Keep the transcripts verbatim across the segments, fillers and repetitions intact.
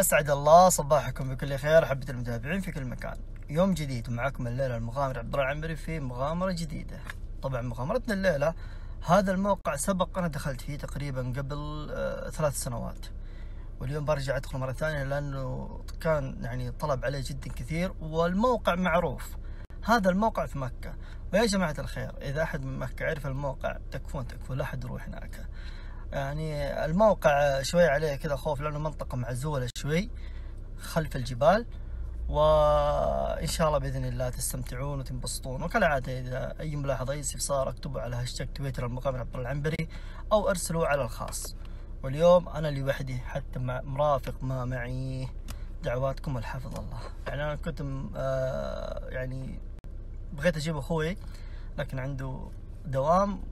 أسعد الله صباحكم بكل خير أحبتي المتابعين في كل مكان. يوم جديد ومعكم الليلة المغامر عبدالله العنبري في مغامرة جديدة. طبعا مغامرتنا الليلة هذا الموقع سبق أنا دخلت فيه تقريبا قبل آه ثلاث سنوات، واليوم برجع أدخل مرة ثانية لأنه كان يعني طلب عليه جدا كثير، والموقع معروف. هذا الموقع في مكة، ويا جماعة الخير إذا أحد من مكة عرف الموقع تكفون تكفون لا أحد يروح هناك. يعني الموقع شوي عليه كذا خوف لأنه منطقة معزولة شوي خلف الجبال، وإن شاء الله بإذن الله تستمتعون وتنبسطون. وكالعادة إذا أي ملاحظة أي استفسار اكتبوا على هاشتاج تويتر المغامر عبدالله العنبري أو أرسلوا على الخاص. واليوم أنا اللي وحدي، حتى مرافق ما معي، دعواتكم والحفظ الله. يعني أنا كنت آه يعني بغيت أجيب أخوي لكن عنده دوام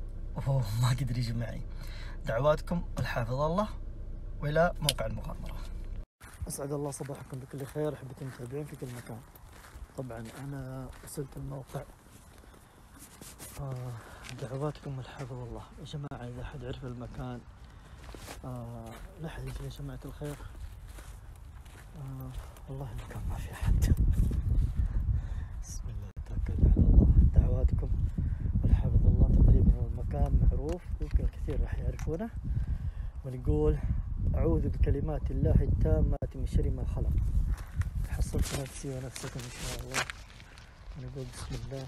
وما قدر يجي معي. دعواتكم الحافظ الله والى موقع المغامره. اسعد الله صباحكم بكل خير احبتي المتابعين في كل مكان. طبعا انا وصلت الموقع. آه دعواتكم الحافظ الله يا جماعه، اذا احد عرف المكان آه لا احد يجي يا جماعه الخير. آه والله المكان ما في احد. بسم الله توكلنا على الله. دعواتكم الحافظ الله. تقريبا المكان معروف يمكن الكثير راح يعرفونه، ونقول أعوذ بكلمات الله التامات من شر ما خلق. حصلت نفسي ونفسكم إن شاء الله، ونقول بسم الله.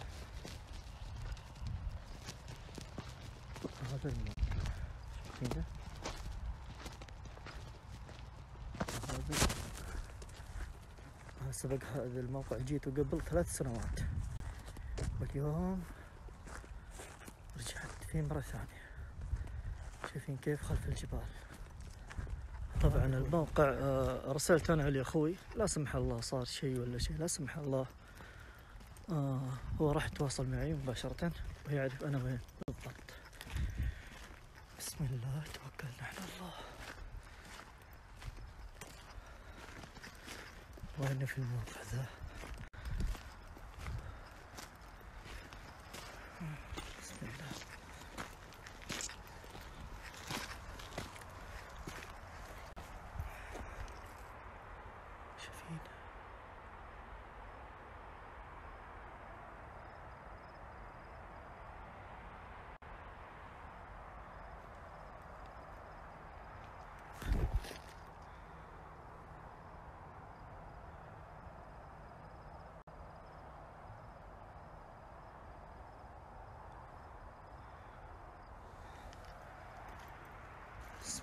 هذا الموقع شايفينه، هذا سبق هذا الموقع جيته قبل ثلاث سنوات، واليوم رجعت فيه مرة ثانية. شايفين كيف خلف الجبال. طبعا الموقع رسلت انا لاخوي، لا سمح الله صار شيء ولا شيء لا سمح الله، هو راح يتواصل معي مباشرة ويعرف انا وين بالضبط. بسم الله توكلنا على الله. وين في الموقع ذا؟ بسم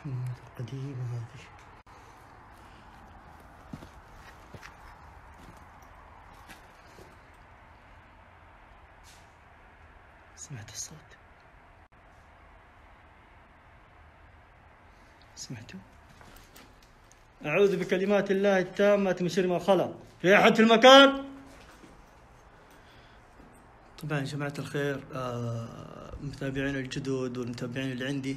محمد القديم هذه. سمعت الصوت؟ سمعتوا؟ أعوذ بكلمات الله التامة من شر ما خلق. في أحد في المكان؟ طبعا يا جماعة الخير آه متابعين الجدد والمتابعين اللي عندي،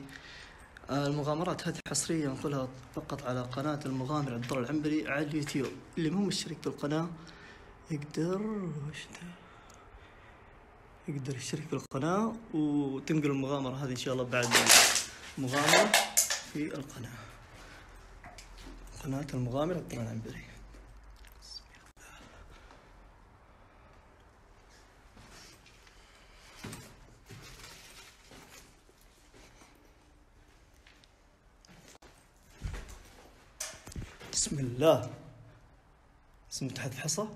المغامرات هذه حصرية ننقلها فقط على قناة المغامر عبدالله العنبري على اليوتيوب. اللي مو مشترك بالقناة يقدر وش يقدر يشترك بالقناة، وتنقل المغامرة هذه إن شاء الله بعد مغامرة في القناة قناة المغامر عبدالله العنبري. بسم الله. سمعت حد حصى؟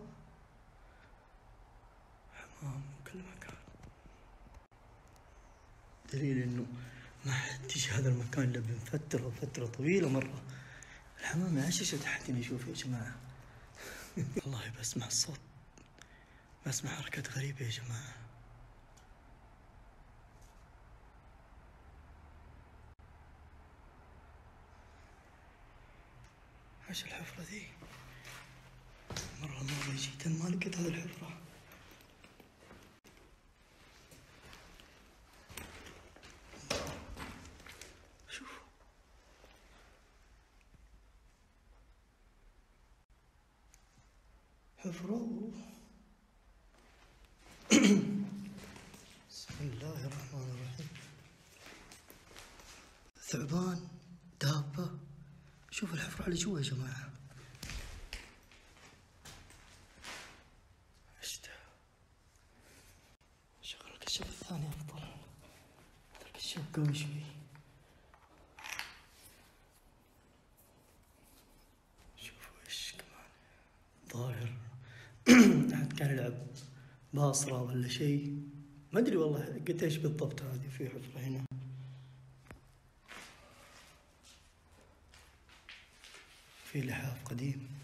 حمام وكل مكان، دليل انه ما حد يجي هذا المكان الا بين فترة فترة طويلة مرة. الحمام عششة تحت اني اشوف يا جماعة. والله بسمع الصوت، بسمع حركات غريبة يا جماعة. ايش الحفرة ذي؟ مرة مرة جيت ما لقيت هذه الحفرة. حفرة. بسم الله الرحمن الرحيم. ثعبان، دابة. شوف الحفرة اللي جوا يا جماعة. ايش ده؟ شغل الكشاف الثاني افضل. هذا الكشاف قوي شوي. شوفوا ايش كمان ظاهر. أحد كان يلعب باصرة ولا شيء، ما أدري والله قلت إيش بالضبط. هذه في حفرة هنا، في لحاف قديم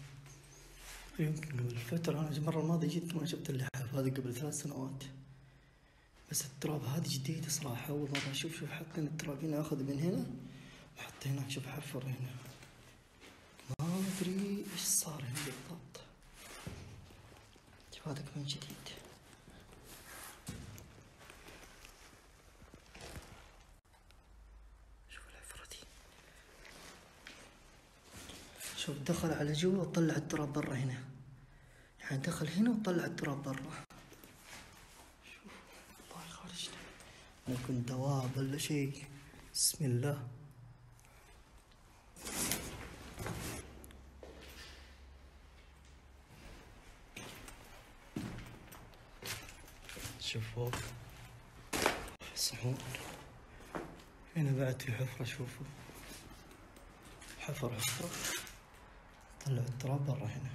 يمكن قبل فترة. أنا المرة الماضية جيت ما شفت اللحاف هذا، قبل ثلاث سنوات بس. التراب هذا جديد صراحة، أول مرة أشوف. شوف حاطين التراب هنا، أخذ من هنا وحط هناك. شوف حفر هنا، ما أدري إيش صار هنا بالضبط. هذا كمان جديد. شوف الحفرة دي، شوف دخل على جوا وطلع التراب برا هنا، يعني دخل هنا وطلع التراب برا. شوف والله خارجنا، ممكن دواب ولا شيء. بسم الله. شوف فوق الصخور هنا بعد في حفرة. شوفوا حفر حفرة طلع التراب برا هنا.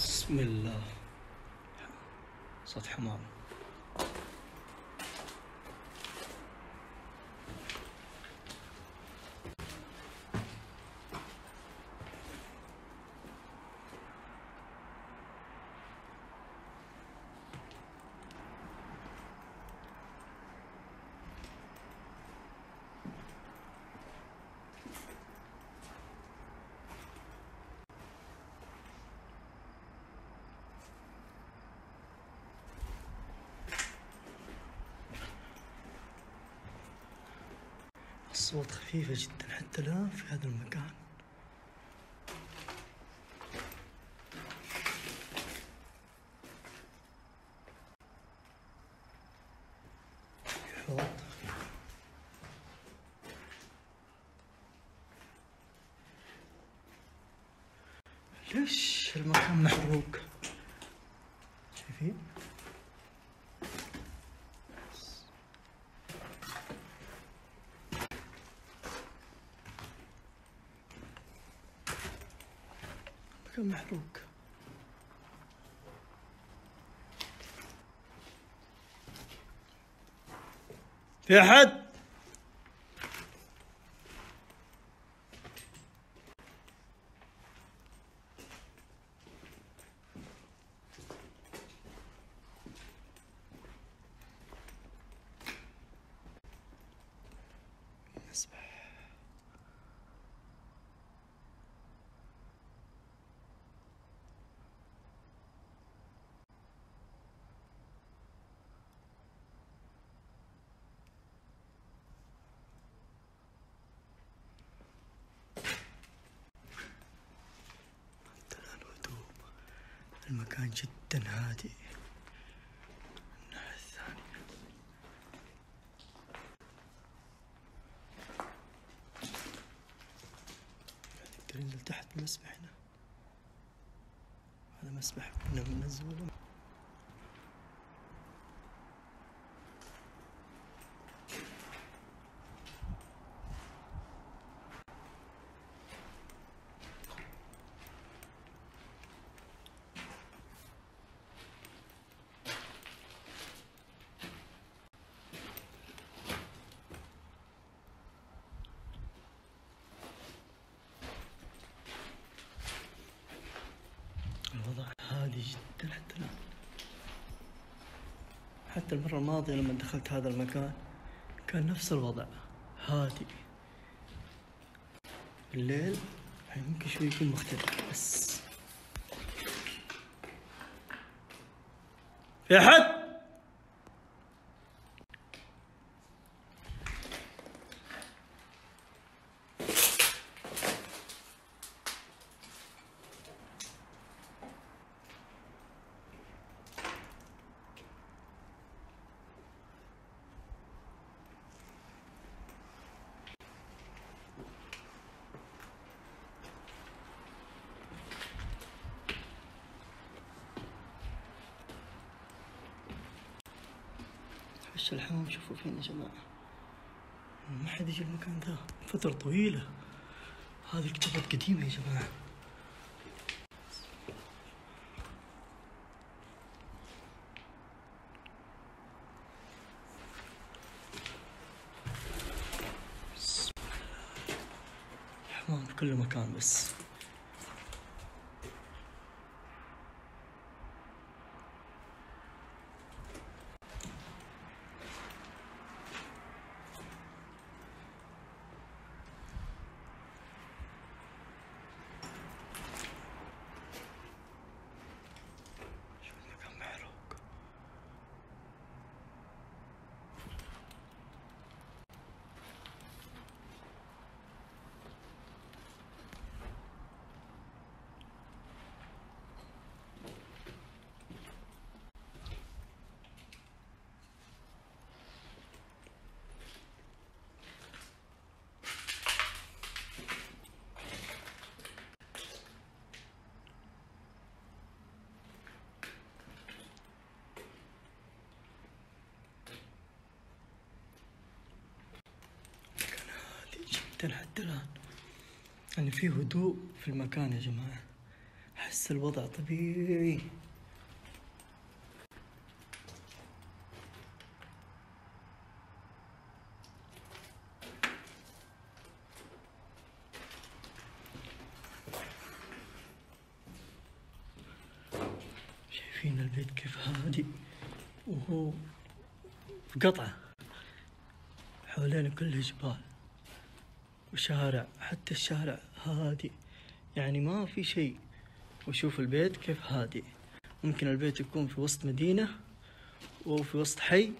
بسم الله. صوت حمام. الصوت خفيفة جدا حتى الآن في هذا المكان. حوض. ليش المكان محروق؟ شايفين؟ محروق. في أحد؟ المكان جدا هادئ. الناحية الثانية تقدرين لتحت مسبح هنا. هذا مسبح كنا بننزله. حتى المرة الماضية لما دخلت هذا المكان كان نفس الوضع، هادي. الليل يمكن شوي يكون مختلف. بس في أحد؟ بس الحمام شوفوا فين يا جماعة، ما حد يجي المكان ذا فترة طويلة، هذه الكتابات قديمة يا جماعة. الحمام في كل مكان بس. حتى الآن يعني في هدوء في المكان يا جماعة، أحس الوضع طبيعي. شايفين البيت كيف هادي وهو في قطعة، حوالينا كله جبال وشارع، حتى الشارع هادي يعني ما في شيء. وشوف البيت كيف هادي، ممكن البيت يكون في وسط مدينة أو في وسط حي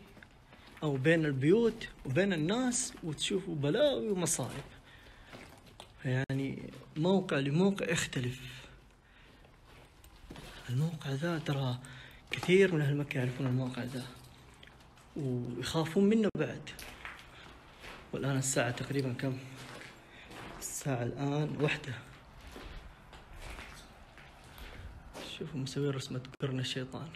أو بين البيوت وبين الناس، وتشوفوا بلاوي ومصائب، يعني موقع لموقع يختلف. الموقع ذا ترى كثير من أهل مكة يعرفون الموقع ذا ويخافون منه بعد. والآن الساعة تقريبا كم؟ الساعة الآن واحدة. شوفوا مسوين رسمة قرن الشيطان.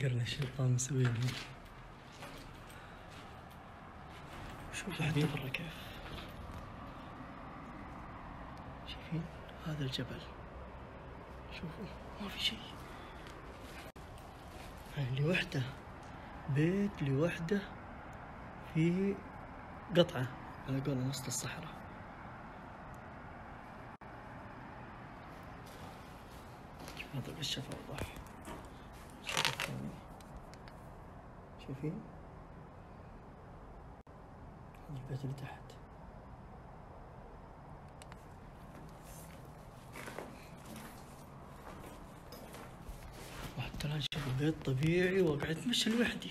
قرن الشيطان مسوينه. شوفوا حد برا كيف. شايفين هذا الجبل؟ شوفوا ما في شيء. يعني لوحده، بيت لوحده في قطعة على قولنا وسط الصحراء. هذا الشفا واضح. شايفين؟ هذا البيت اللي تحت. وحتى الآن شوف البيت طبيعي وقاعد أتمشى لوحدي.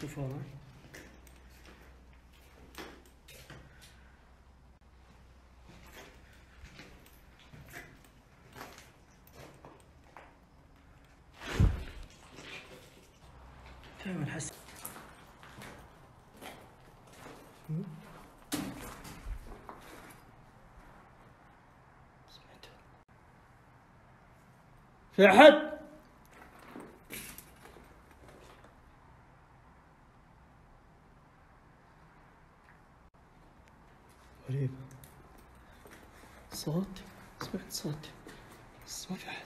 شوفوا هذا دائما حس سمعته. في أحد؟ صوت، سمعت صوت بس ما في احد.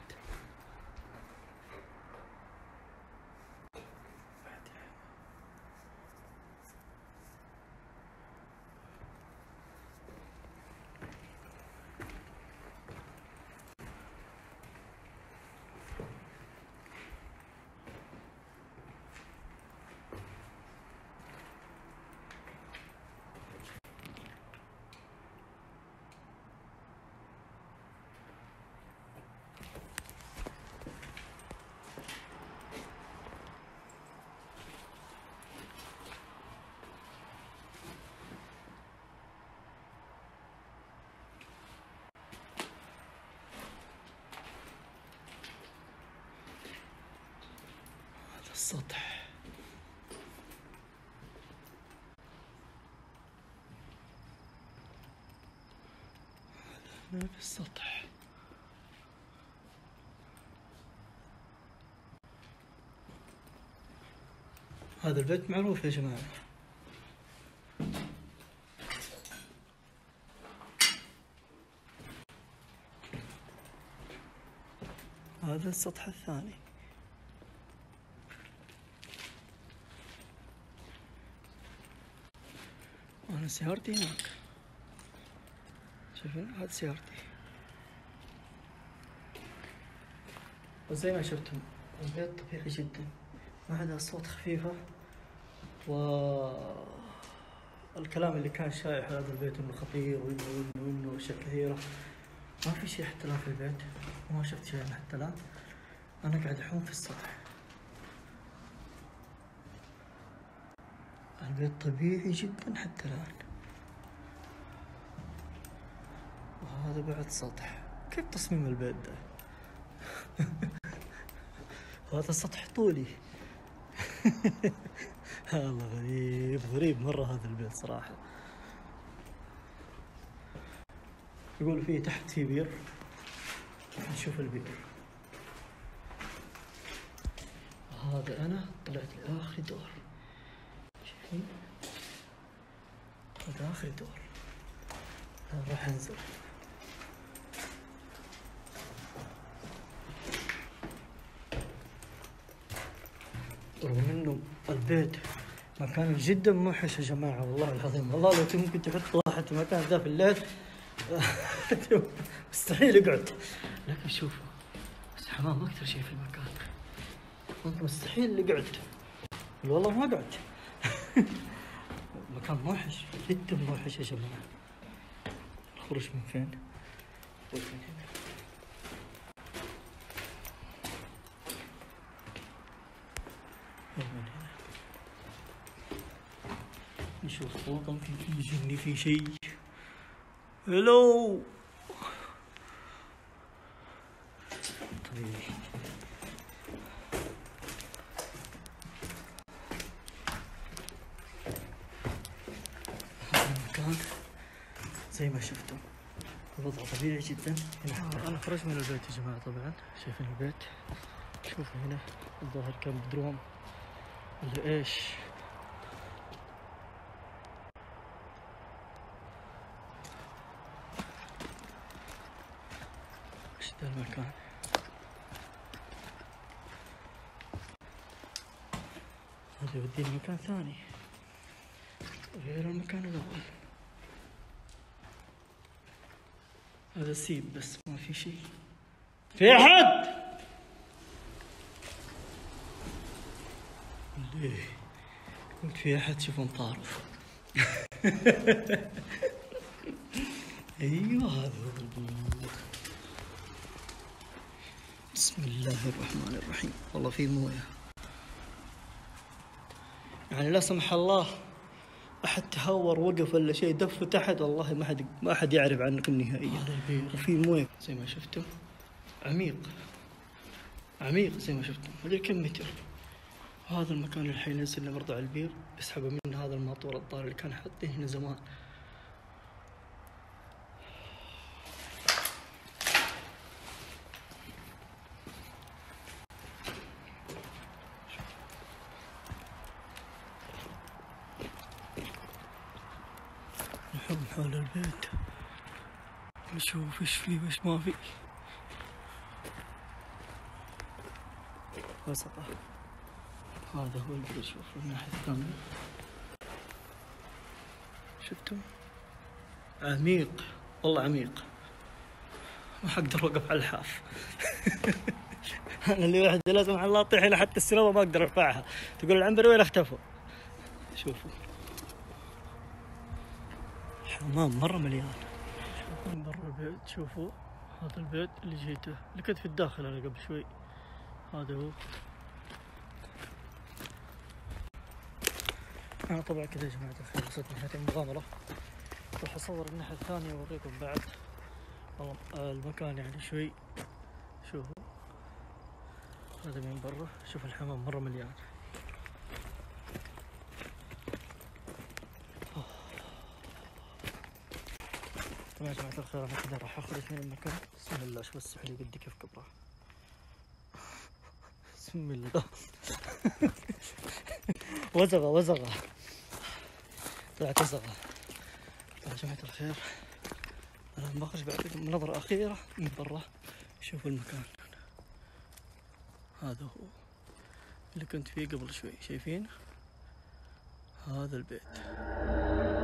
السطح. هذا باب السطح. هذا البيت معروف يا جماعة. هذا السطح الثاني. أنا سيارتي هناك، شايفين؟ هذه سيارتي، وزي ما شفتم البيت طبيعي جدا، ما عدا أصوات خفيفة، والكلام اللي كان شائع على هذا البيت إنه خطير وإنه وإنه وإنه أشياء كثيرة. ما في شيء حتى الآن في البيت، وما شفت شيء حتى الآن. أنا قاعد أحوم في السطح. البيت طبيعي جدا حتى الآن. وهذا بعد سطح. كيف تصميم البيت ده؟ هذا سطح طولي. الله، غريب غريب مرة هذا البيت صراحة. يقول فيه تحت في بير، نشوف البير. هذا أنا طلعت لآخر دور، شايفين؟ هذا آخر دور. أنا راح أنزل. رغم إنه البيت مكان جدا موحش يا جماعة، والله العظيم. والله لو ممكن تحط واحد في المكان ذا في الليل مستحيل يقعد. لكن شوفوا الحمام اكثر شيء في المكان، ممكن مستحيل يقعد، والله ما قعد. مكان موحش جدا، موحش يا جماعه. الخروج من فين؟ من هنا. من هنا نشوف فوق، ممكن يجني في شيء. هلو طبيعي. هذا المكان زي ما شفتم الوضع طبيعي جدا. هنا انا خرجت من البيت يا جماعة، طبعا شايفين البيت. شوفوا هنا الظاهر كان بدروم ولا ايش. هذا المكان هذا يوديني مكان ثاني غير المكان الأول. هذا سيب بس ما في شيء. في أحد؟ ليه؟ قلت في أحد، شوفهم طارف. أيوه هذا هو البيت. بسم الله الرحمن الرحيم. والله في مويه، يعني لا سمح الله احد تهور وقف ولا شيء دف تحت، والله ما حد ما حد يعرف عنكم نهائيا. وفي مويه زي ما شفتم، عميق عميق زي ما شفتم، مدري كم متر. هذا المكان اللي حينزل لنا برضه على البير، يسحبوا منه هذا الماطور الطار اللي كان حاطين هنا زمان. نحوم حول البيت نشوف ايش فيه وايش ما فيه. وسطه هذا هو البيت. شوفوا الناحية الثانية، شفتم؟ عميق والله عميق، ما حقدر اوقف على الحاف. انا اللي واحد لازم على الله اطيح، حتى السنوبة ما اقدر ارفعها. تقول العنبري وين اختفوا؟ شوفوا حمام مرة مليان. شوفوا برا البيت، شوفوا هذا البيت اللي جيته، اللي كنت في الداخل أنا قبل شوي. هذا هو. أنا طبعا كذا يا جماعة الخير وصلت ناحية المغامرة، راح أصور الناحية الثانية وأوريكم بعد المكان يعني شوي. شوفوا هذا من برا، شوف الحمام مرة مليان. تمام يا جماعة الخير، انا كذا راح اخذ اثنين من مكة. بسم الله، شوف السحلي قد كيف كبره. بسم الله وزغة وزغة طلعت وزغة. يا جماعة الخير انا بخرج بعطيكم نظرة اخيرة من برا. شوفوا المكان هذا هو اللي كنت فيه قبل شوي، شايفين هذا البيت.